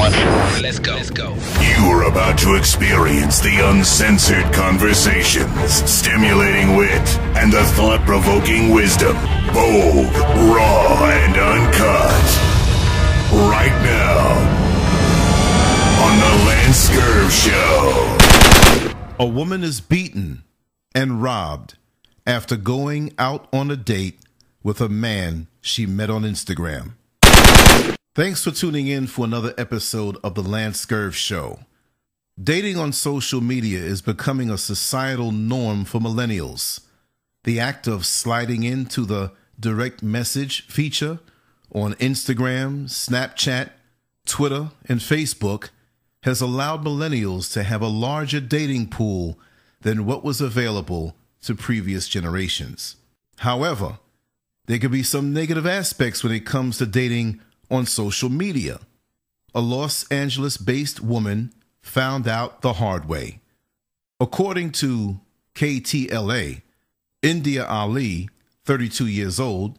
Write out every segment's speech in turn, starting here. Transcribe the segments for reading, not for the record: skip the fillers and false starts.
one. Let's go. You are about to experience the uncensored conversations, stimulating wit, and the thought-provoking wisdom. Bold, raw, and uncut. Right now, on the LanceScurv Show. A woman is beaten and robbed after going out on a date with a man she met on Instagram. Thanks for tuning in for another episode of the LanceScurv Show. Dating on social media is becoming a societal norm for millennials. The act of sliding into the direct message feature on Instagram, Snapchat, Twitter, and Facebook has allowed millennials to have a larger dating pool than what was available to previous generations. However, there could be some negative aspects when it comes to dating on social media. A Los Angeles-based woman found out the hard way. According to KTLA, India Ali, 32 years old,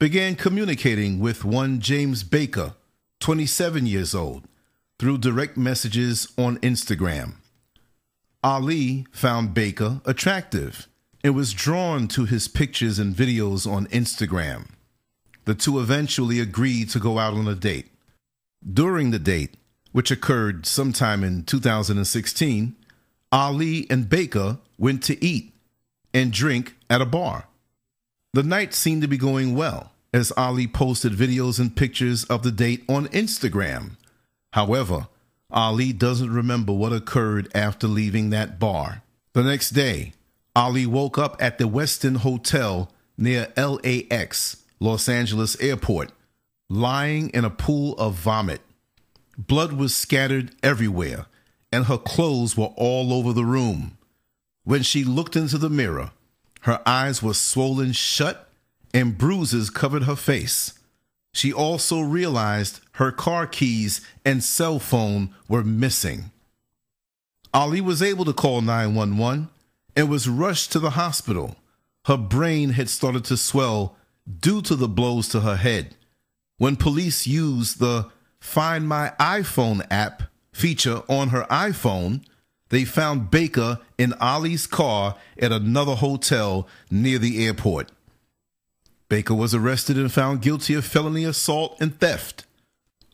began communicating with one James Baker, 27 years old, through direct messages on Instagram. Ali found Baker attractive and was drawn to his pictures and videos on Instagram. The two eventually agreed to go out on a date. During the date, which occurred sometime in 2016, Ali and Baker went to eat and drink at a bar. The night seemed to be going well, as Ali posted videos and pictures of the date on Instagram. However, Ali doesn't remember what occurred after leaving that bar. The next day, Ali woke up at the Westin Hotel near LAX, Los Angeles airport, lying in a pool of vomit. Blood was scattered everywhere, and her clothes were all over the room. When she looked into the mirror, her eyes were swollen shut and bruises covered her face. She also realized her car keys and cell phone were missing. Ali was able to call 911 and was rushed to the hospital. Her brain had started to swell due to the blows to her head. When police used the Find My iPhone app feature on her iPhone, they found Baker in Ali's car at another hotel near the airport. Baker was arrested and found guilty of felony assault and theft.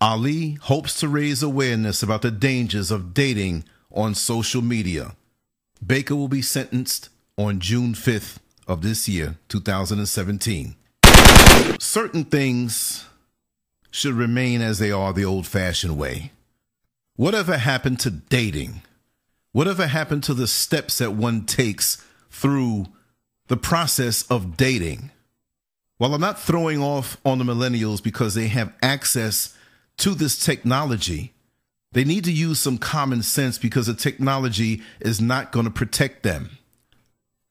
Ali hopes to raise awareness about the dangers of dating on social media. Baker will be sentenced on June 5th of this year, 2017. Certain things should remain as they are the old-fashioned way. Whatever happened to dating? Whatever happened to the steps that one takes through the process of dating? While I'm not throwing off on the millennials because they have access to this technology, they need to use some common sense because the technology is not going to protect them.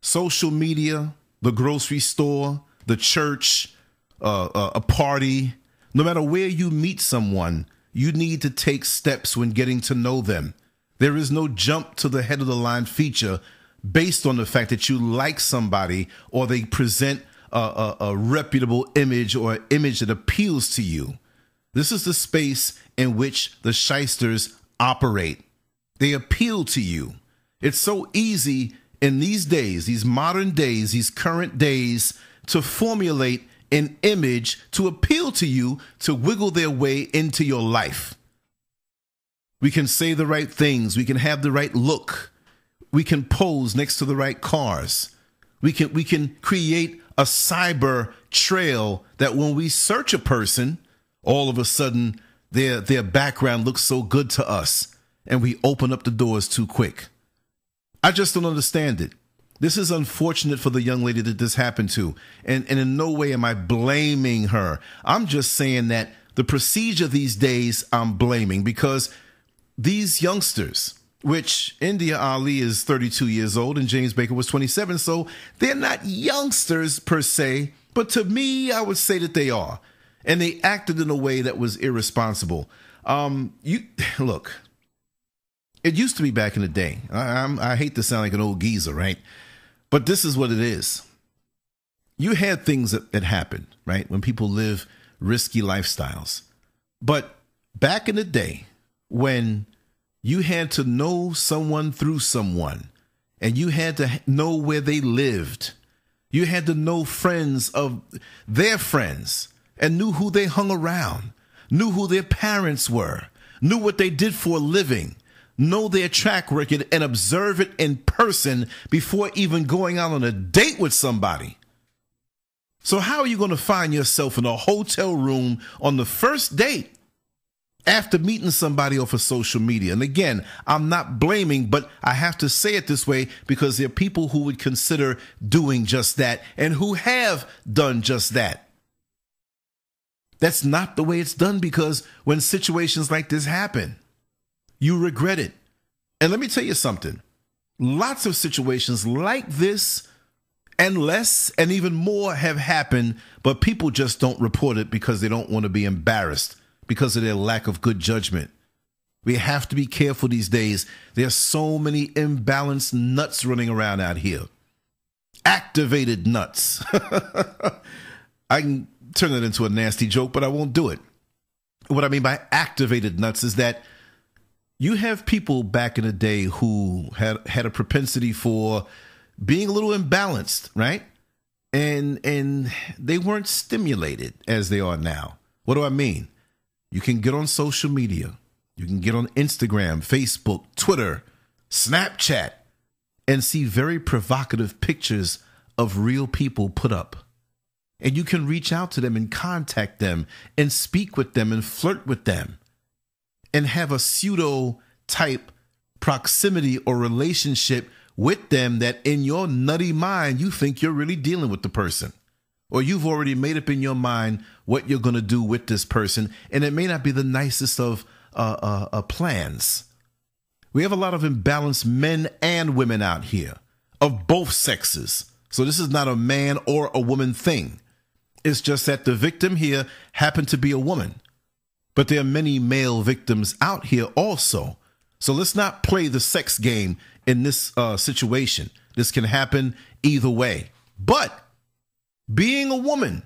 Social media, the grocery store, the church, a party, no matter where you meet someone, you need to take steps when getting to know them. There is no jump to the head of the line feature based on the fact that you like somebody or they present a reputable image or an image that appeals to you. This is the space in which the shysters operate. They appeal to you. It's so easy in these days, these modern days, these current days, to formulate an image to appeal to you, to wiggle their way into your life. We can say the right things. We can have the right look. We can pose next to the right cars. We can create a cyber trail that when we search a person, all of a sudden their background looks so good to us, and we open up the doors too quick. I just don't understand it. This is unfortunate for the young lady that this happened to, and in no way am I blaming her. I'm just saying that the procedure these days I'm blaming, because these youngsters, which India Ali is 32 years old and James Baker was 27, so they're not youngsters per se, but to me, I would say that they are, and they acted in a way that was irresponsible. You look, it used to be back in the day. I hate to sound like an old geezer, right? But this is what it is. You had things that happened, right? When people live risky lifestyles. But back in the day, when you had to know someone through someone, and you had to know where they lived. You had to know friends of their friends and knew who they hung around, knew who their parents were, knew what they did for a living, know their track record, and observe it in person before even going out on a date with somebody. So how are you going to find yourself in a hotel room on the first date after meeting somebody off of social media? And again, I'm not blaming, but I have to say it this way because there are people who would consider doing just that and who have done just that. That's not the way it's done, because when situations like this happen, you regret it. And let me tell you something. Lots of situations like this and less and even more have happened, but people just don't report it because they don't want to be embarrassed because of their lack of good judgment. We have to be careful these days. There's so many imbalanced nuts running around out here. Activated nuts. I can turn it into a nasty joke, but I won't do it. What I mean by activated nuts is that you have people back in the day who had a propensity for being a little imbalanced, right? And they weren't stimulated as they are now. What do I mean? You can get on social media. You can get on Instagram, Facebook, Twitter, Snapchat, and see very provocative pictures of real people put up. And you can reach out to them and contact them and speak with them and flirt with them and have a pseudo-type proximity or relationship with them that in your nutty mind, you think you're really dealing with the person, or you've already made up in your mind what you're going to do with this person. And it may not be the nicest of plans. We have a lot of imbalanced men and women out here of both sexes. So this is not a man or a woman thing. It's just that the victim here happened to be a woman, but there are many male victims out here also. So let's not play the sex game in this situation. This can happen either way. But being a woman,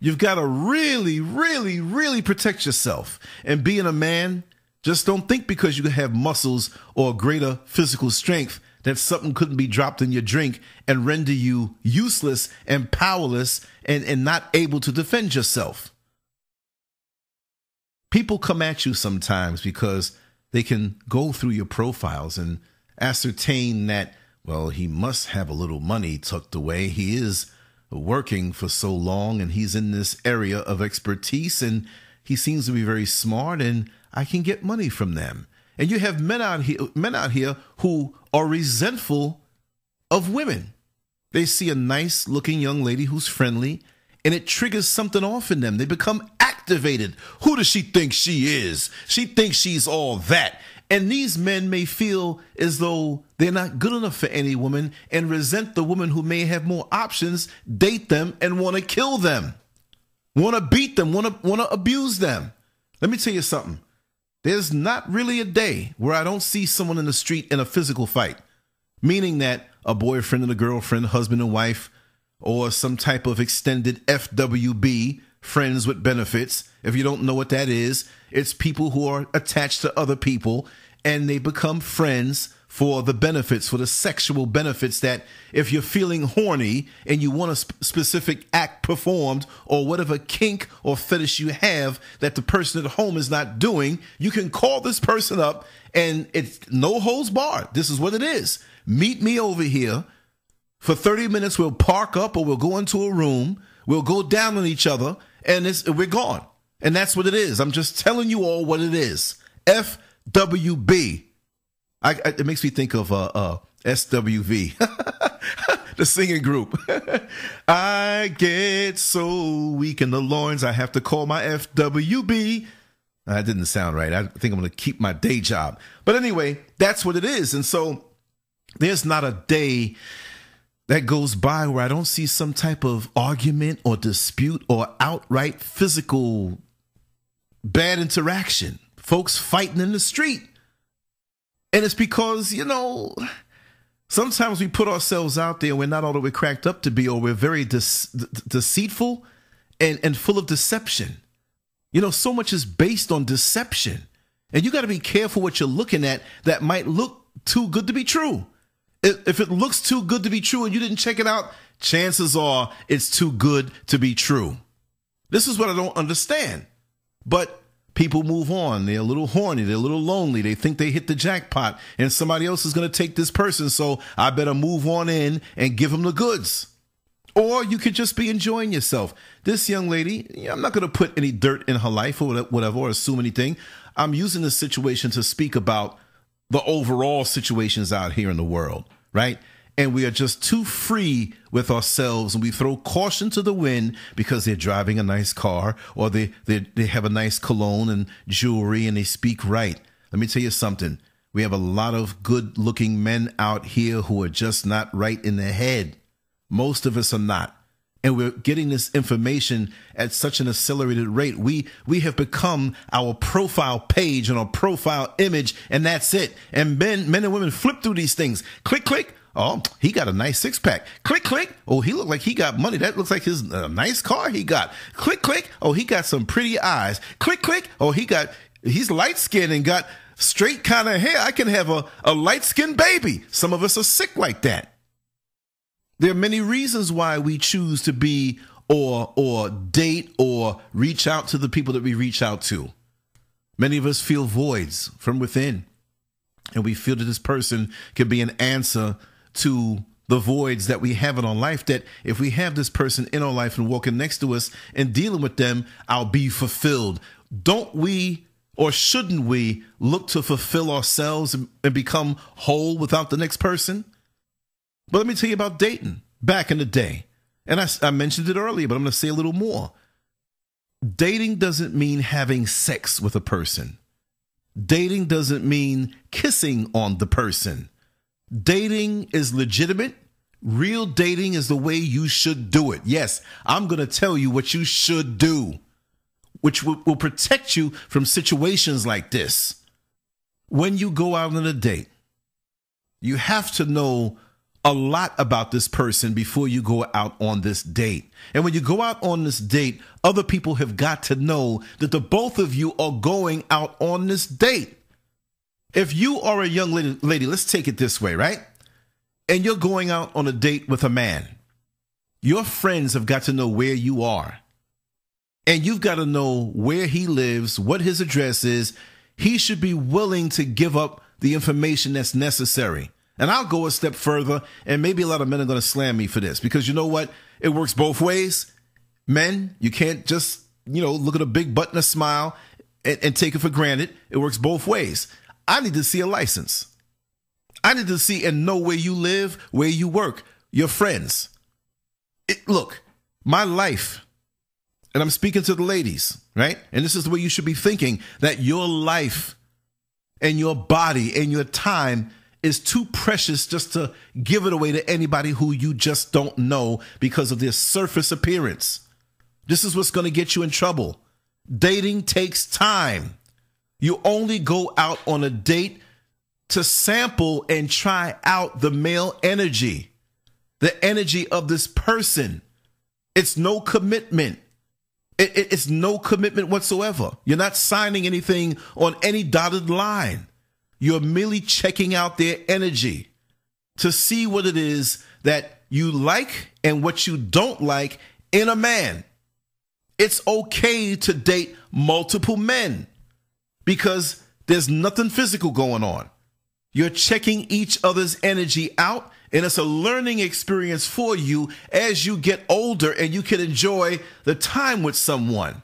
you've got to really, really, really protect yourself. And being a man, just don't think because you have muscles or greater physical strength that something couldn't be dropped in your drink and render you useless and powerless and not able to defend yourself. People come at you sometimes because they can go through your profiles and ascertain that, well, he must have a little money tucked away. He is working for so long and he's in this area of expertise and he seems to be very smart and I can get money from them. And you have men out here who are resentful of women. They see a nice looking young lady who's friendly and it triggers something off in them. They become activated. Who does she think she is? She thinks she's all that. And these men may feel as though they're not good enough for any woman and resent the woman who may have more options, date them, and want to kill them, want to beat them, want to abuse them. Let me tell you something. There's not really a day where I don't see someone in the street in a physical fight, meaning that a boyfriend and a girlfriend, husband and wife, or some type of extended FWB, friends with benefits. If you don't know what that is, it's people who are attached to other people and they become friends for the benefits, for the sexual benefits that if you're feeling horny and you want a specific act performed or whatever kink or fetish you have that the person at home is not doing, you can call this person up and it's no holds barred. This is what it is. Meet me over here for 30 minutes. We'll park up or we'll go into a room. We'll go down on each other and we're gone. And that's what it is. I'm just telling you all what it is. FWB. It makes me think of SWV, the singing group. I get so weak in the loins, I have to call my FWB. That didn't sound right. I think I'm going to keep my day job. But anyway, that's what it is. And so there's not a day that goes by where I don't see some type of argument or dispute or outright physical bad interaction. Folks fighting in the street. And it's because, you know, sometimes we put ourselves out there and we're not all that we're cracked up to be, or we're very deceitful and full of deception. You know, so much is based on deception. And you got to be careful what you're looking at that might look too good to be true. If it looks too good to be true and you didn't check it out, chances are it's too good to be true. This is what I don't understand. But people move on. They're a little horny. They're a little lonely. They think they hit the jackpot and somebody else is going to take this person. So I better move on in and give them the goods. Or you could just be enjoying yourself. This young lady, I'm not going to put any dirt in her life or whatever or assume anything. I'm using this situation to speak about the overall situations out here in the world, right? And we are just too free with ourselves, and we throw caution to the wind because they're driving a nice car or they have a nice cologne and jewelry and they speak right. Let me tell you something. We have a lot of good-looking men out here who are just not right in their head. Most of us are not. And we're getting this information at such an accelerated rate. We have become our profile page and our profile image, and that's it. And men and women flip through these things. Click, click. Oh, he got a nice six-pack. Click, click. Oh, he looked like he got money. That looks like his nice car he got. Click, click. Oh, he got some pretty eyes. Click, click. Oh, he's light-skinned and got straight kind of hair. I can have a light-skinned baby. Some of us are sick like that. There are many reasons why we choose to be or date or reach out to the people that we reach out to. Many of us feel voids from within, and we feel that this person can be an answer to the voids that we have in our life, that if we have this person in our life and walking next to us and dealing with them, I'll be fulfilled. Don't we or shouldn't we look to fulfill ourselves and become whole without the next person? But let me tell you about dating back in the day. And I mentioned it earlier, but I'm going to say a little more. Dating doesn't mean having sex with a person. Dating doesn't mean kissing on the person. Dating is legitimate. Real dating is the way you should do it. Yes, I'm going to tell you what you should do, which will protect you from situations like this. When you go out on a date, you have to know a lot about this person before you go out on this date. And when you go out on this date, other people have got to know that the both of you are going out on this date. If you are a young lady, let's take it this way, right? And you're going out on a date with a man. Your friends have got to know where you are. And you've got to know where he lives, what his address is. He should be willing to give up the information that's necessary. And I'll go a step further, and maybe a lot of men are going to slam me for this, because you know what? It works both ways. Men, you can't just, look at a big butt and a smile and take it for granted. It works both ways. I need to see a license. I need to see and know where you live, where you work, your friends. Look, my life, and I'm speaking to the ladies, right? And this is the way you should be thinking, that your life and your body and your time is too precious just to give it away to anybody who you just don't know because of their surface appearance. This is what's going to get you in trouble. Dating takes time. You only go out on a date to sample and try out the male energy, the energy of this person. It's no commitment. It's no commitment whatsoever. You're not signing anything on any dotted line. You're merely checking out their energy to see what it is that you like and what you don't like in a man. It's okay to date multiple men because there's nothing physical going on. You're checking each other's energy out, and it's a learning experience for you as you get older and you can enjoy the time with someone.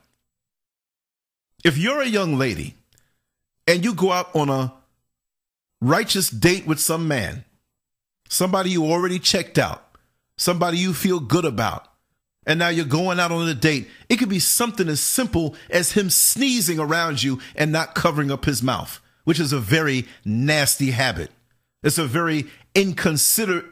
If you're a young lady and you go out on a righteous date with some man, somebody you already checked out, somebody you feel good about, and now you're going out on a date. It could be something as simple as him sneezing around you and not covering up his mouth, which is a very nasty habit. It's a very inconsiderate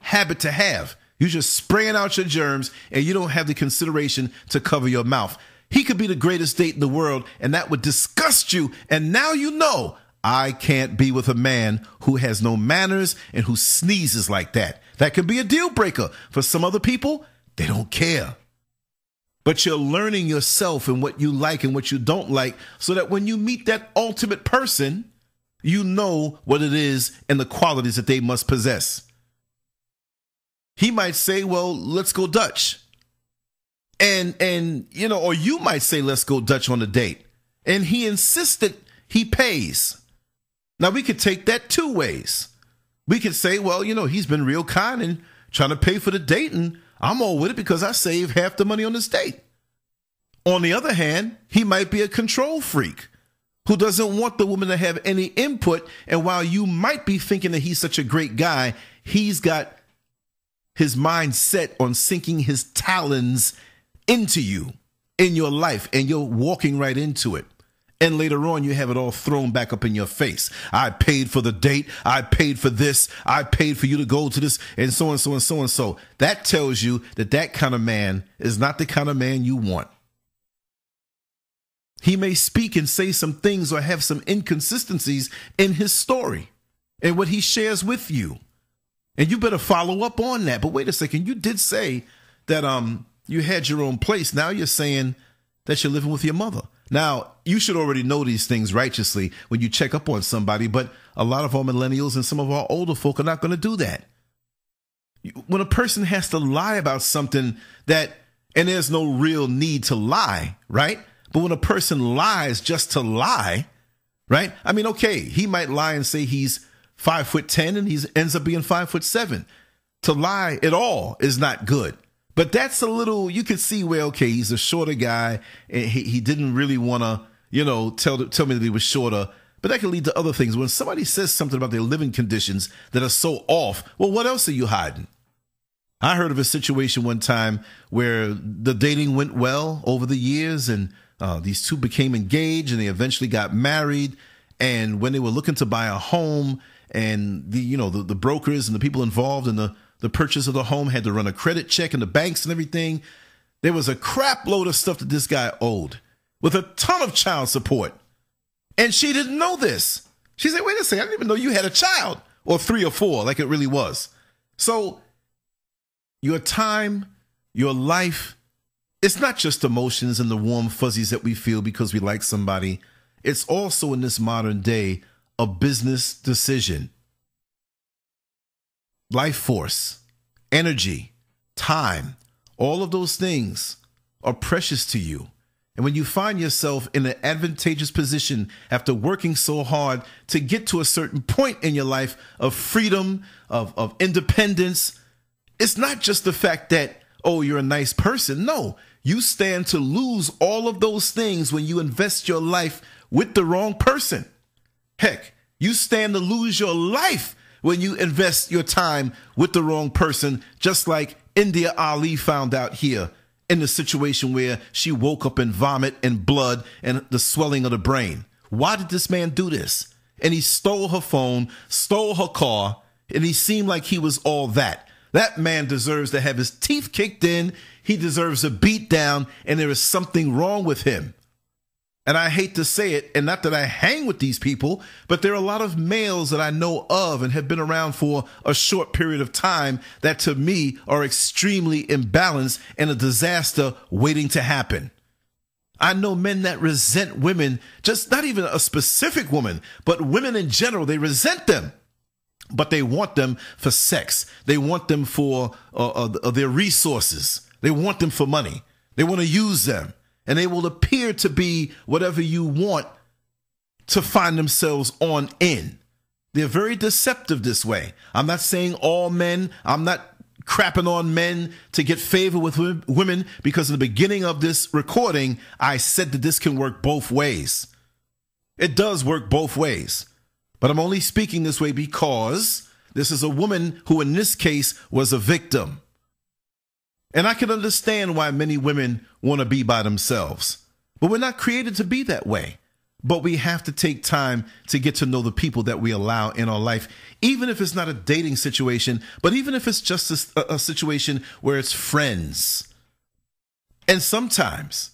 habit to have. You're just spraying out your germs and you don't have the consideration to cover your mouth. He could be the greatest date in the world, and that would disgust you. And now you know, I can't be with a man who has no manners and who sneezes like that. That can be a deal breaker. For some other people, they don't care. But you're learning yourself and what you like and what you don't like, so that when you meet that ultimate person, you know what it is and the qualities that they must possess. He might say, well, let's go Dutch. And you know, or you might say, let's go Dutch on a date. And he insisted he pays. Now, we could take that two ways. We could say, well, you know, he's been real kind and trying to pay for the date, and I'm all with it because I save half the money on this date. On the other hand, he might be a control freak who doesn't want the woman to have any input. And while you might be thinking that he's such a great guy, he's got his mind set on sinking his talons into you, in your life, and you're walking right into it. And later on, you have it all thrown back up in your face. I paid for the date. I paid for this. I paid for you to go to this, and so and so and so and so. That tells you that that kind of man is not the kind of man you want. He may speak and say some things or have some inconsistencies in his story and what he shares with you. And you better follow up on that. But wait a second. You did say that you had your own place. Now you're saying that you're living with your mother. Now, you should already know these things righteously when you check up on somebody, but a lot of our millennials and some of our older folk are not going to do that. When a person has to lie about something that, and there's no real need to lie, right? But when a person lies just to lie, right? I mean, okay, he might lie and say he's 5'10" and he ends up being 5'7". To lie at all is not good. But that's a little, you can see where, okay, he's a shorter guy and he didn't really want to, you know, tell me that he was shorter. But that can lead to other things. When somebody says something about their living conditions that are so off, well, what else are you hiding? I heard of a situation one time where the dating went well over the years, and these two became engaged and they eventually got married. And when they were looking to buy a home, and the brokers and the people involved in the purchase of the home had to run a credit check in the banks and everything. There was a crap load of stuff that this guy owed with a ton of child support. And she didn't know this. She said, wait a second, I didn't even know you had a child, or three or four, like it really was. So your time, your life, it's not just emotions and the warm fuzzies that we feel because we like somebody. It's also, in this modern day, a business decision. Life force, energy, time, all of those things are precious to you. And when you find yourself in an advantageous position after working so hard to get to a certain point in your life of freedom, of independence, it's not just the fact that, oh, you're a nice person. No, you stand to lose all of those things when you invest your life with the wrong person. Heck, you stand to lose your life when you invest your time with the wrong person, just like India Ali found out here in the situation where she woke up in vomit and blood and the swelling of the brain. Why did this man do this? And he stole her phone, stole her car, and he seemed like he was all that. That man deserves to have his teeth kicked in. He deserves a beat down, and there is something wrong with him. And I hate to say it, and not that I hang with these people, but there are a lot of males that I know of and have been around for a short period of time that to me are extremely imbalanced and a disaster waiting to happen. I know men that resent women, just not even a specific woman, but women in general. They resent them, but they want them for sex. They want them for their resources. They want them for money. They want to use them. And they will appear to be whatever you want to find themselves on in. They're very deceptive this way. I'm not saying all men. I'm not crapping on men to get favor with women, because in the beginning of this recording, I said that this can work both ways. It does work both ways. But I'm only speaking this way because this is a woman who in this case was a victim. And I can understand why many women want to be by themselves, but we're not created to be that way. But we have to take time to get to know the people that we allow in our life, even if it's not a dating situation, but even if it's just a situation where it's friends. And sometimes,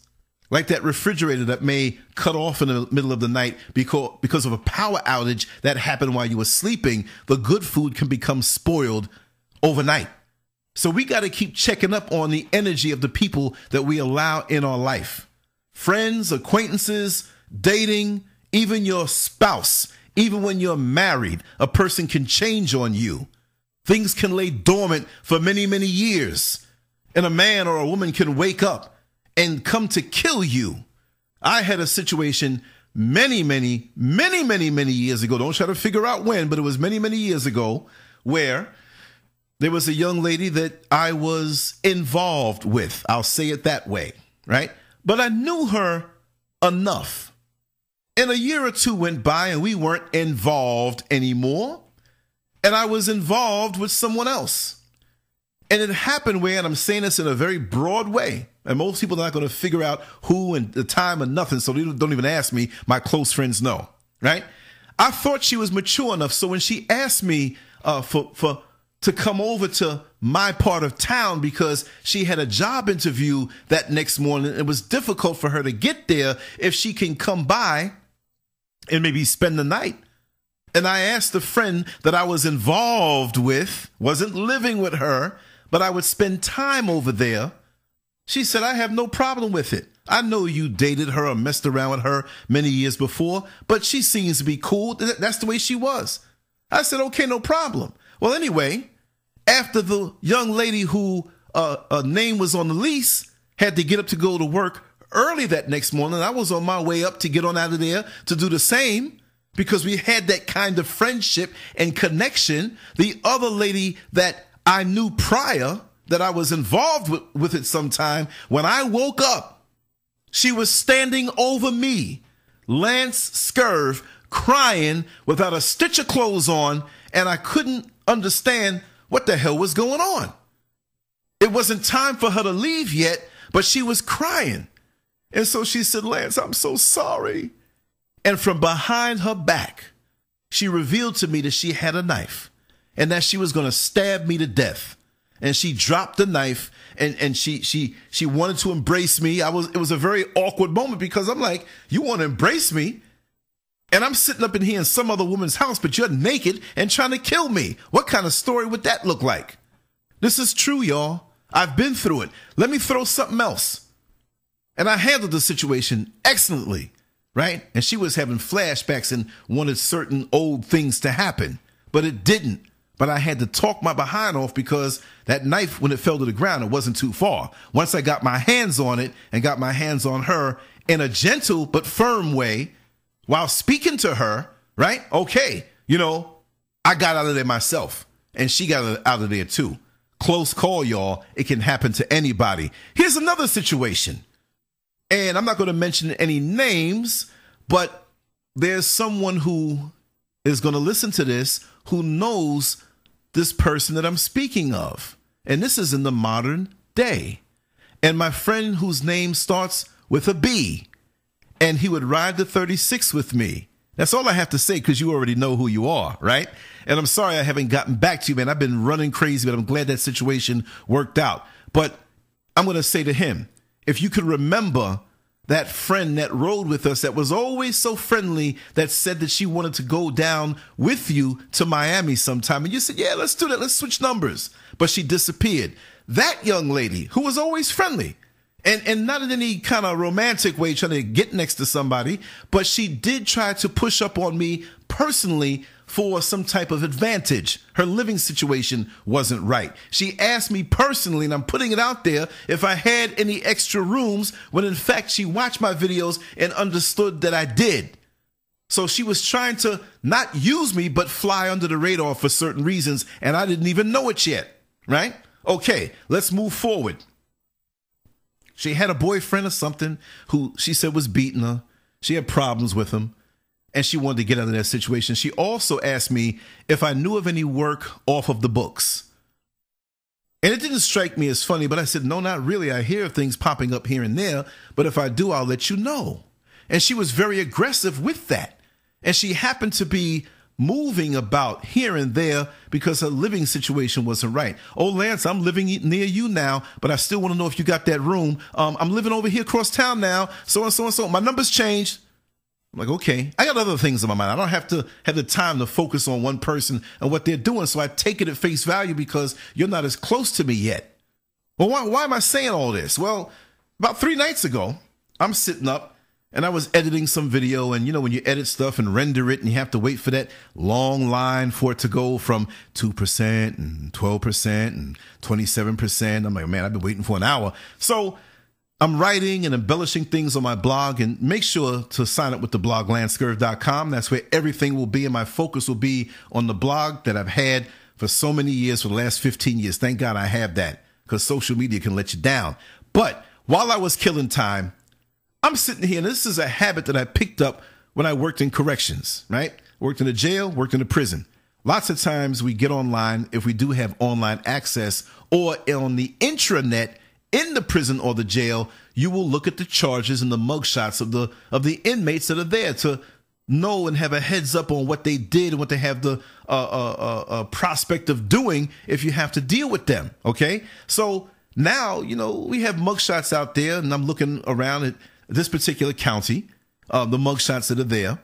like that refrigerator that may cut off in the middle of the night because of a power outage that happened while you were sleeping, the good food can become spoiled overnight. So we got to keep checking up on the energy of the people that we allow in our life. Friends, acquaintances, dating, even your spouse. Even when you're married, a person can change on you. Things can lay dormant for many, many years. And a man or a woman can wake up and come to kill you. I had a situation many years ago. Don't try to figure out when, but it was many years ago where there was a young lady that I was involved with. I'll say it that way, right? But I knew her enough. And a year or two went by and we weren't involved anymore. And I was involved with someone else. And it happened where, and I'm saying this in a very broad way, and most people are not going to figure out who and the time or nothing, so they don't even ask me. My close friends know, right? I thought she was mature enough, so when she asked me to come over to my part of town because she had a job interview that next morning, it was difficult for her to get there. If she can come by and maybe spend the night. And I asked the friend that I was involved with, wasn't living with her, but I would spend time over there. She said, I have no problem with it. I know you dated her or messed around with her many years before, but she seems to be cool. That's the way she was. I said, okay, no problem. Well, anyway, after the young lady who name was on the lease had to get up to go to work early that next morning, I was on my way up to get on out of there to do the same. Because we had that kind of friendship and connection. The other lady that I knew prior, that I was involved with at some time, when I woke up, she was standing over me, Lance Scurv, crying without a stitch of clothes on, and I couldn't understand what the hell was going on. It wasn't time for her to leave yet, but she was crying. And so she said, Lance, I'm so sorry. And from behind her back, she revealed to me that she had a knife and that she was going to stab me to death. And she dropped the knife and she wanted to embrace me. It was a very awkward moment because I'm like, you want to embrace me? And I'm sitting up in here in some other woman's house, but you're naked and trying to kill me. What kind of story would that look like? This is true, y'all. I've been through it. Let me throw something else. And I handled the situation excellently. Right? And she was having flashbacks and wanted certain old things to happen, but it didn't. But I had to talk my behind off because that knife, when it fell to the ground, it wasn't too far. Once I got my hands on it and got my hands on her in a gentle but firm way while speaking to her, right? Okay. You know, I got out of there myself and she got out of there too. Close call, y'all. It can happen to anybody. Here's another situation. And I'm not going to mention any names, but there's someone who is going to listen to this who knows this person that I'm speaking of. And this is in the modern day. And my friend whose name starts with a B, and he would ride the 36 with me. That's all I have to say because you already know who you are, right? And I'm sorry I haven't gotten back to you, man. I've been running crazy, but I'm glad that situation worked out. But I'm going to say to him, if you could remember that friend that rode with us that was always so friendly that said that she wanted to go down with you to Miami sometime. And you said, yeah, let's do that. Let's switch numbers. But she disappeared. That young lady who was always friendly and not in any kind of romantic way trying to get next to somebody, but she did try to push up on me personally for some type of advantage. Her living situation wasn't right. She asked me personally, and I'm putting it out there, if I had any extra rooms, when in fact she watched my videos and understood that I did. So she was trying to not use me, but fly under the radar for certain reasons, and I didn't even know it yet, right? Okay, let's move forward. She had a boyfriend or something who she said was beating her. She had problems with him. And she wanted to get out of that situation. She also asked me if I knew of any work off of the books. And it didn't strike me as funny, but I said, no, not really. I hear things popping up here and there, but if I do, I'll let you know. And she was very aggressive with that. And she happened to be moving about here and there because her living situation wasn't right. Oh, Lance, I'm living near you now, but I still want to know if you got that room. I'm living over here across town now, so and so and so. My number's changed. I'm like, okay, I got other things in my mind. I don't have to have the time to focus on one person and what they're doing. So I take it at face value because you're not as close to me yet. Well, why am I saying all this? Well, about 3 nights ago, I'm sitting up and I was editing some video. And, you know, when you edit stuff and render it and you have to wait for that long line for it to go from 2% and 12% and 27%. I'm like, man, I've been waiting for an hour. So I'm writing and embellishing things on my blog, and make sure to sign up with the blog, LanceScurv.com. That's where everything will be, and my focus will be on the blog that I've had for so many years, for the last 15 years. Thank God I have that, because social media can let you down. But while I was killing time, I'm sitting here, and this is a habit that I picked up when I worked in corrections, right? Worked in a jail, worked in a prison. Lots of times we get online, if we do have online access, or on the intranet, in the prison or the jail, you will look at the charges and the mugshots of the inmates that are there to know and have a heads up on what they did and what they have the prospect of doing if you have to deal with them. Okay, so now you know we have mugshots out there, and I'm looking around at this particular county, the mugshots that are there,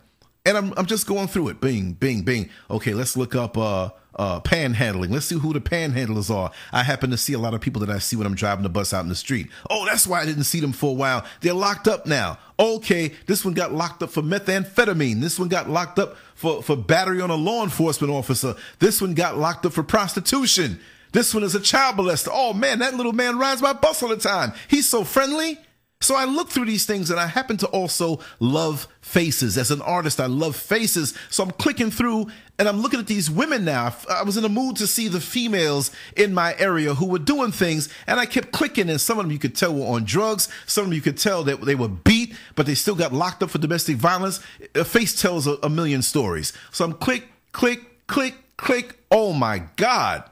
and I'm just going through it. Bing, bing, bing. Okay, let's look up. Panhandling. Let's see who the panhandlers are. I happen to see a lot of people that I see when I'm driving the bus out in the street. Oh, that's why I didn't see them for a while. They're locked up now. Okay, this one got locked up for methamphetamine. This one got locked up for battery on a law enforcement officer. This one got locked up for prostitution. This one is a child molester. Oh man, that little man rides my bus all the time. He's so friendly. So I look through these things, and I happen to also love faces. As an artist, I love faces. So I'm clicking through, and I'm looking at these women now. I was in a mood to see the females in my area who were doing things, and I kept clicking, and some of them you could tell were on drugs. Some of them you could tell that they were beat, but they still got locked up for domestic violence. A face tells a million stories. So I'm click, click, click, click. Oh, my God.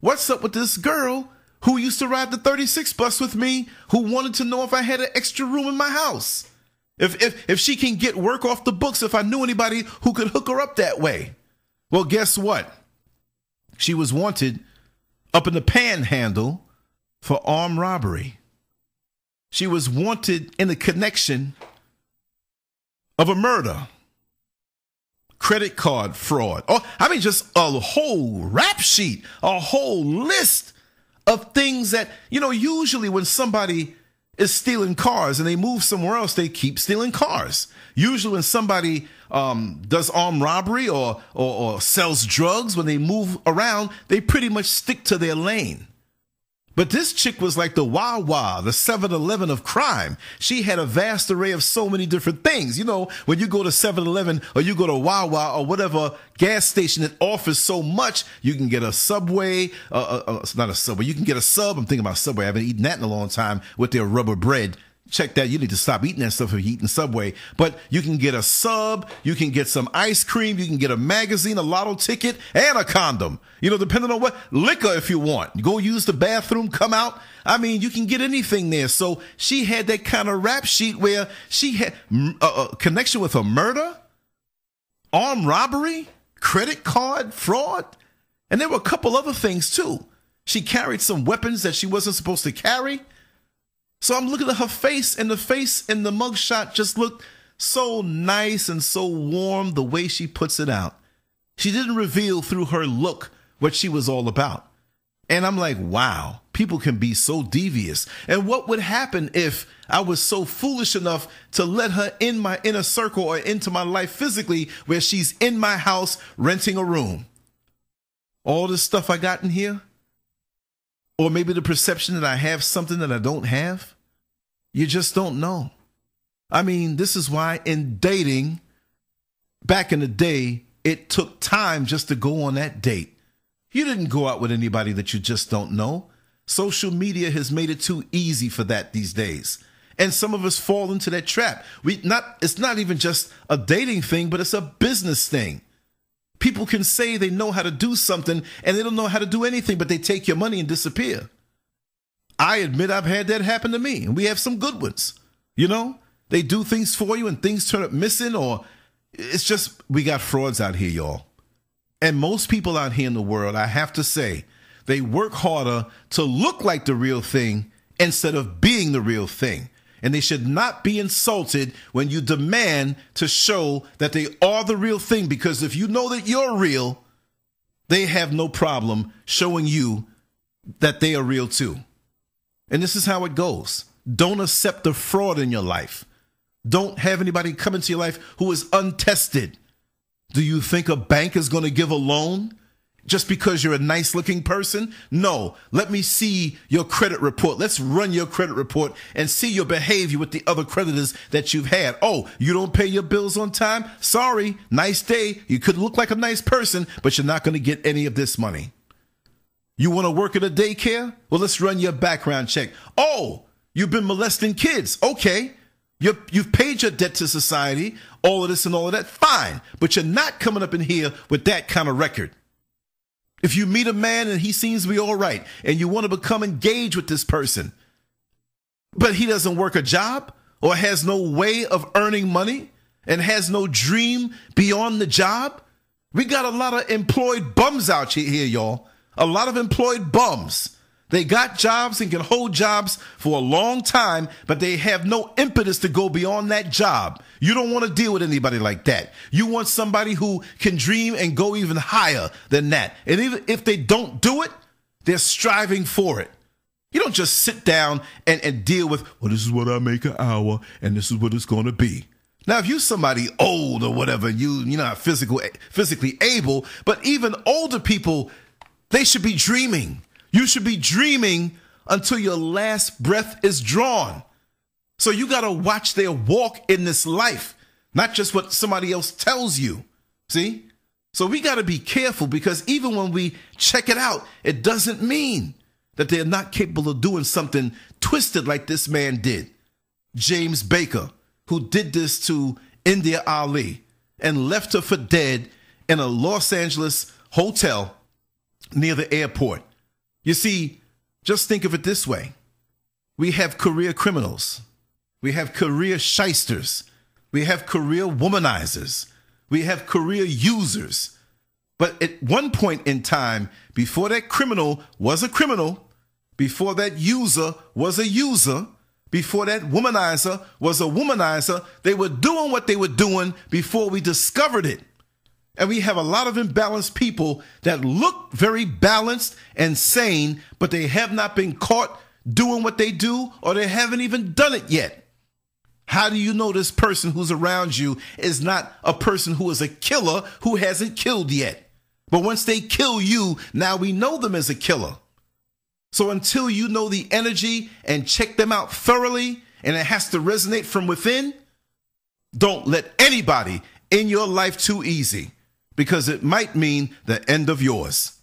What's up with this girl who used to ride the 36 bus with me, who wanted to know if I had an extra room in my house, if she can get work off the books, if I knew anybody who could hook her up that way. Well, guess what? She was wanted up in the panhandle for armed robbery. She was wanted in the connection of a murder, credit card fraud. Oh, I mean, just a whole rap sheet, a whole list of things that, you know, usually when somebody is stealing cars and they move somewhere else, they keep stealing cars. Usually when somebody does armed robbery or sells drugs, when they move around, they pretty much stick to their lane. But this chick was like the Wawa, the 7-Eleven of crime. She had a vast array of so many different things. You know, when you go to 7-Eleven or you go to Wawa or whatever gas station that offers so much, you can get a Subway. Not a Subway. You can get a sub. I'm thinking about Subway. I haven't eaten that in a long time, with their rubber bread. Check that. You need to stop eating that stuff if you're eating Subway. But you can get a sub. You can get some ice cream. You can get a magazine, a lotto ticket, and a condom. You know, depending on what. Liquor if you want. Go use the bathroom, come out. I mean, you can get anything there. So she had that kind of rap sheet where she had a connection with a murder, armed robbery, credit card fraud. And there were a couple other things, too. She carried some weapons that she wasn't supposed to carry. So I'm looking at her face, and the face in the mugshot just looked so nice and so warm the way she puts it out. She didn't reveal through her look what she was all about. And I'm like, wow, people can be so devious. And what would happen if I was so foolish enough to let her in my inner circle or into my life physically, where she's in my house renting a room? All this stuff I got in here? Or maybe the perception that I have something that I don't have. You just don't know. I mean, this is why in dating, back in the day, it took time just to go on that date. You didn't go out with anybody that you just don't know. Social media has made it too easy for that these days. And some of us fall into that trap. It's not even just a dating thing, but it's a business thing. People can say they know how to do something and they don't know how to do anything, but they take your money and disappear. I admit I've had that happen to me, and we have some good ones. You know, they do things for you and things turn up missing, or it's just, we got frauds out here, y'all. And most people out here in the world, I have to say, they work harder to look like the real thing instead of being the real thing. and they should not be insulted when you demand to show that they are the real thing, because if you know that you're real, they have no problem showing you that they are real too. And this is how it goes. Don't accept the fraud in your life. Don't have anybody come into your life who is untested. Do you think a bank is going to give a loan just because you're a nice-looking person? No. Let me see your credit report. Let's run your credit report and see your behavior with the other creditors that you've had. Oh, you don't pay your bills on time? Sorry. Nice day. You could look like a nice person, but you're not going to get any of this money. You want to work at a daycare? Well, let's run your background check. Oh, you've been molesting kids. Okay. You've paid your debt to society, all of this and all of that. Fine. But you're not coming up in here with that kind of record. If you meet a man and he seems to be all right and you want to become engaged with this person, but he doesn't work a job or has no way of earning money and has no dream beyond the job, we got a lot of employed bums out here, y'all. A lot of employed bums. They got jobs and can hold jobs for a long time, but they have no impetus to go beyond that job. You don't want to deal with anybody like that. You want somebody who can dream and go even higher than that. And even if they don't do it, they're striving for it. You don't just sit down and deal with, well, this is what I make an hour and this is what it's going to be. Now, if you're somebody old or whatever, you're not physically able, but even older people, they should be dreaming. You should be dreaming until your last breath is drawn. So you got to watch their walk in this life, not just what somebody else tells you. See? So we got to be careful, because even when we check it out, it doesn't mean that they're not capable of doing something twisted like this man did. James Baker, who did this to India Ali and left her for dead in a Los Angeles hotel near the airport. You see, just think of it this way. We have career criminals. We have career shysters. We have career womanizers. We have career users. But at one point in time, before that criminal was a criminal, before that user was a user, before that womanizer was a womanizer, they were doing what they were doing before we discovered it. And we have a lot of imbalanced people that look very balanced and sane, but they have not been caught doing what they do, or they haven't even done it yet. How do you know this person who's around you is not a person who is a killer who hasn't killed yet? But once they kill you, now we know them as a killer. So until you know the energy and check them out thoroughly, and it has to resonate from within, don't let anybody in your life too easy, because it might mean the end of yours.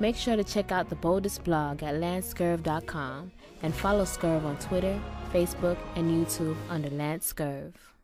Make sure to check out the boldest blog at LanceScurv.com and follow Scurv on Twitter, Facebook, and YouTube under LanceScurv.